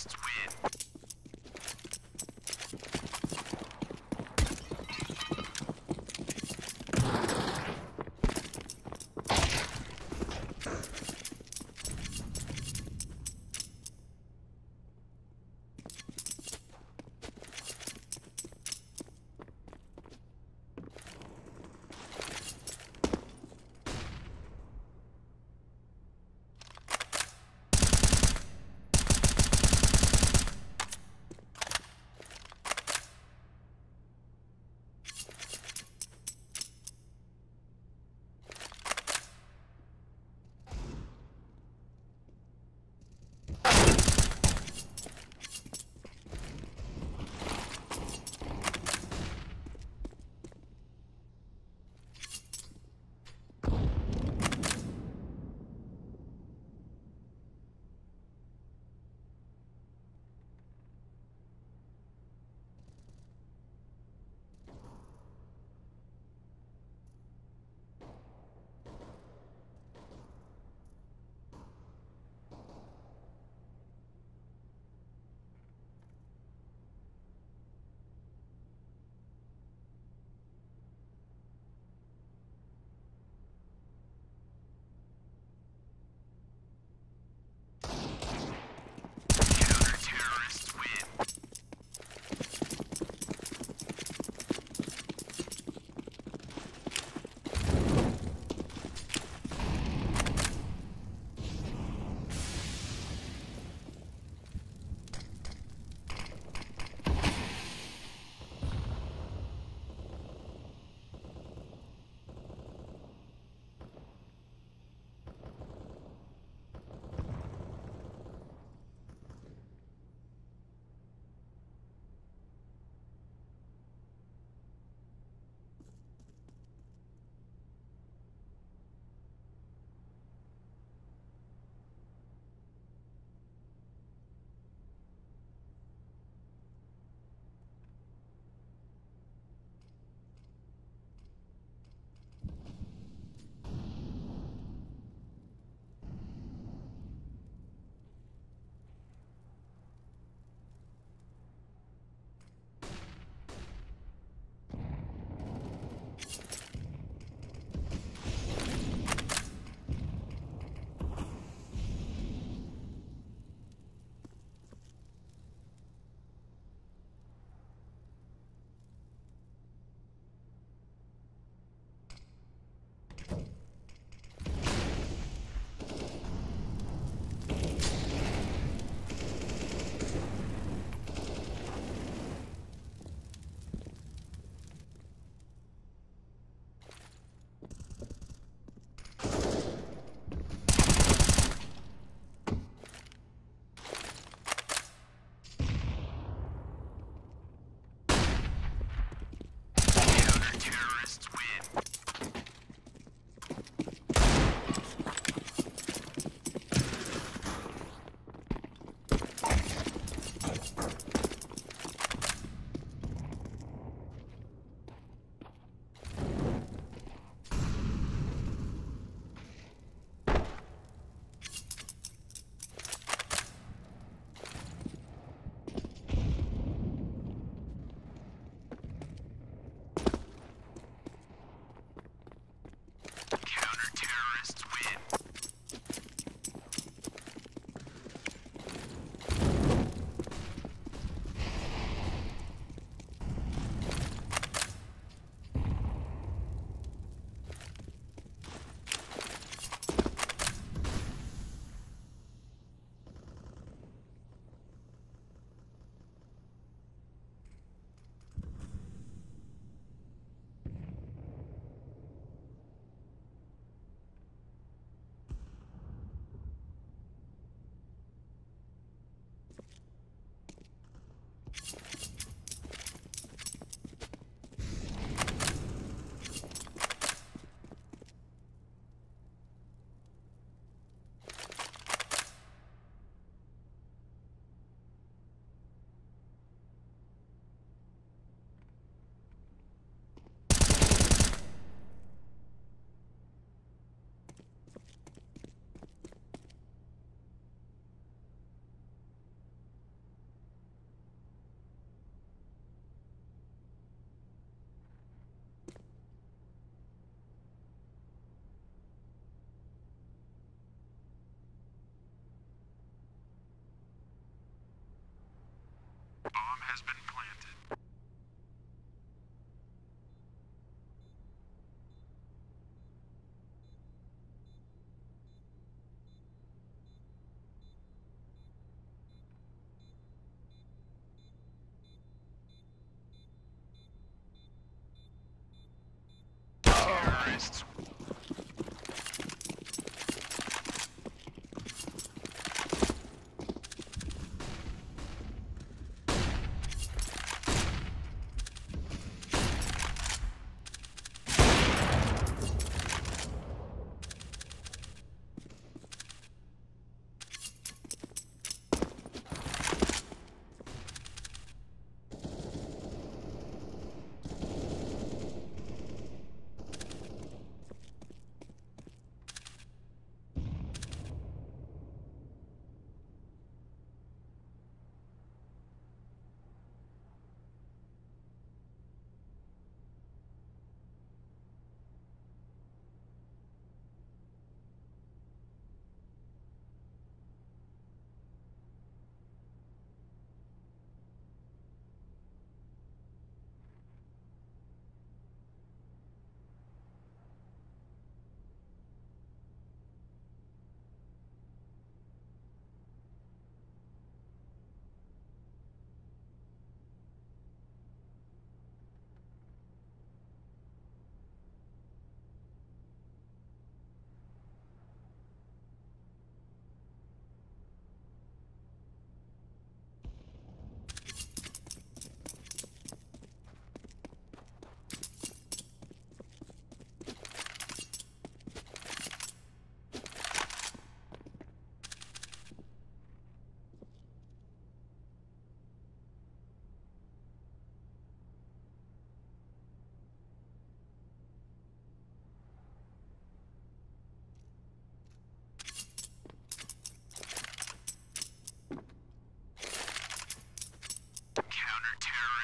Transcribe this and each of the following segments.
Terrorists win.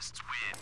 Fascists win.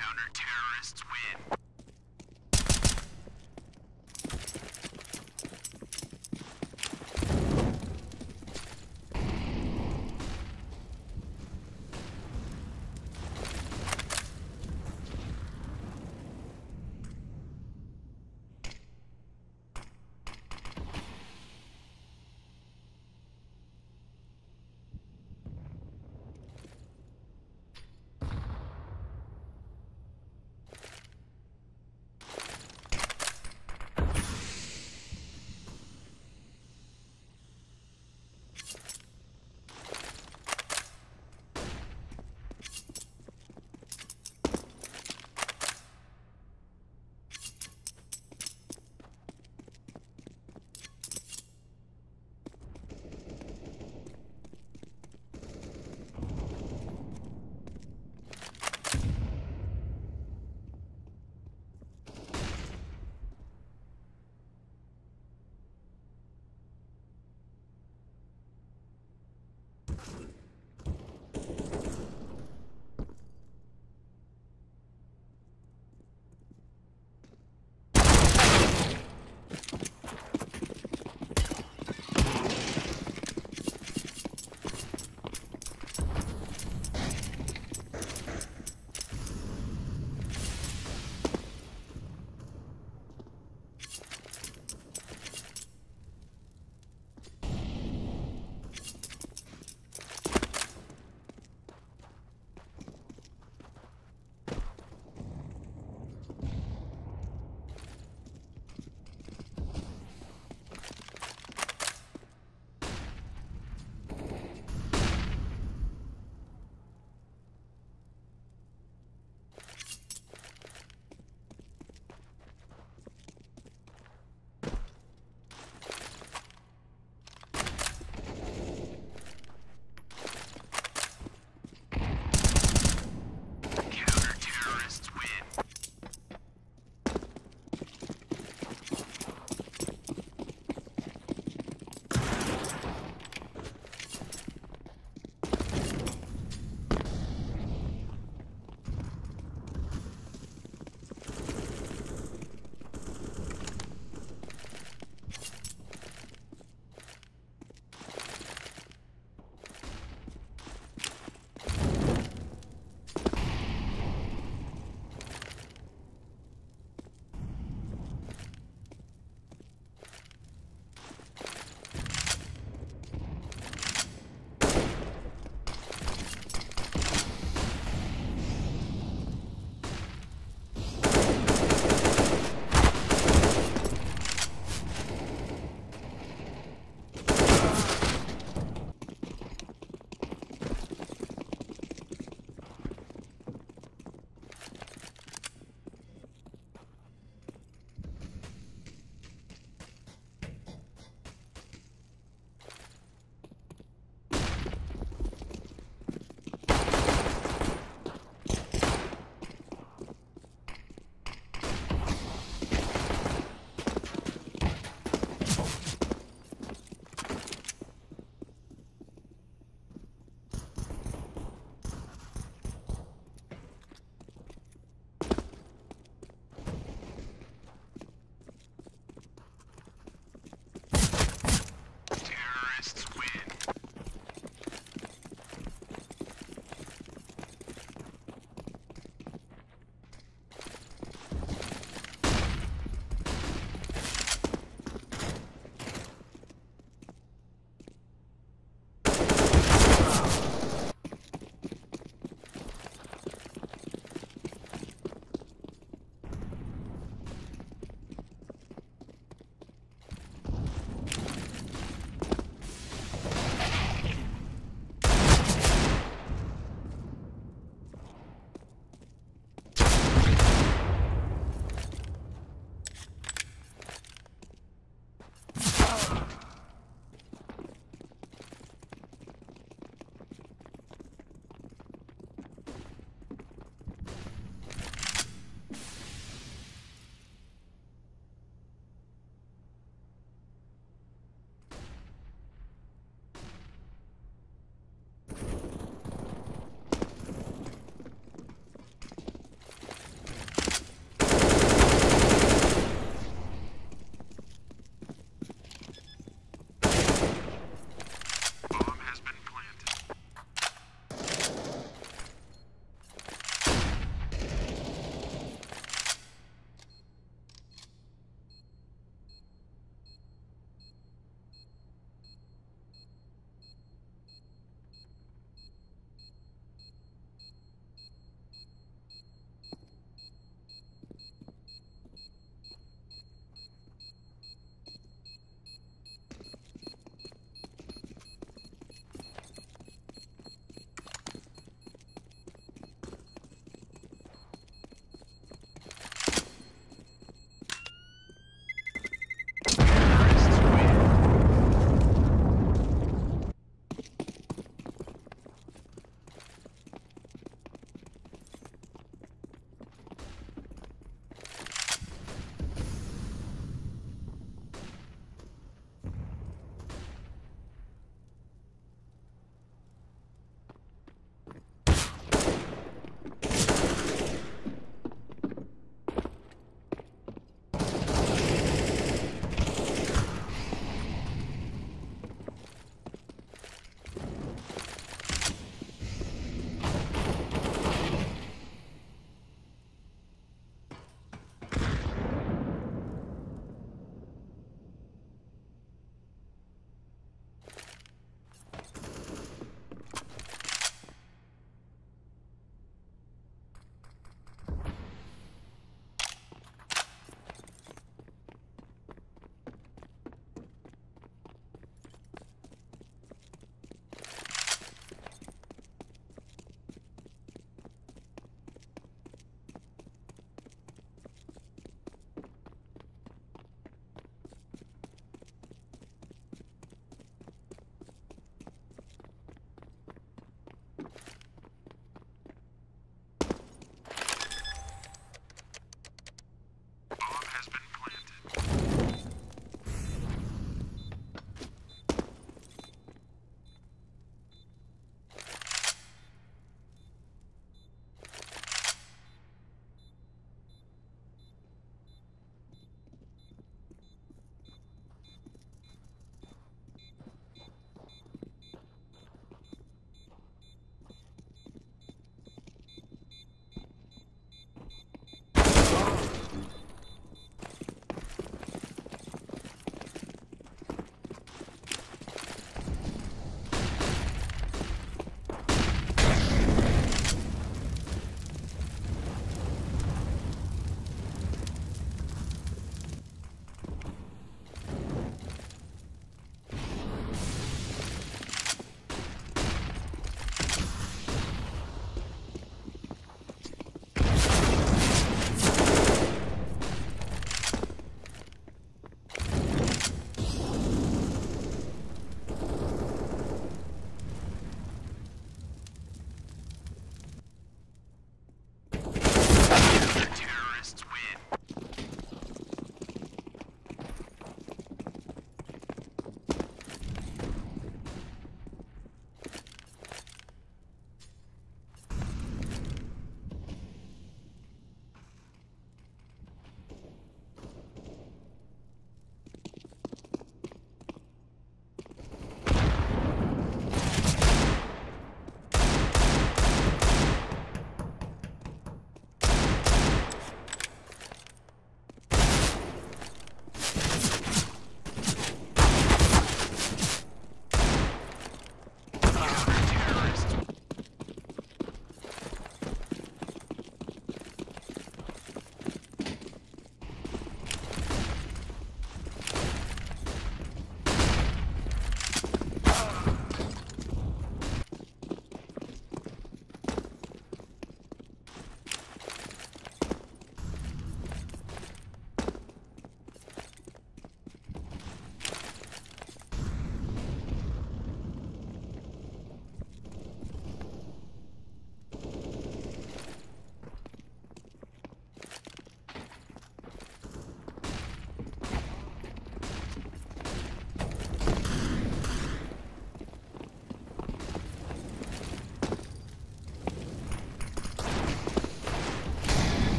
counter-terrorists win.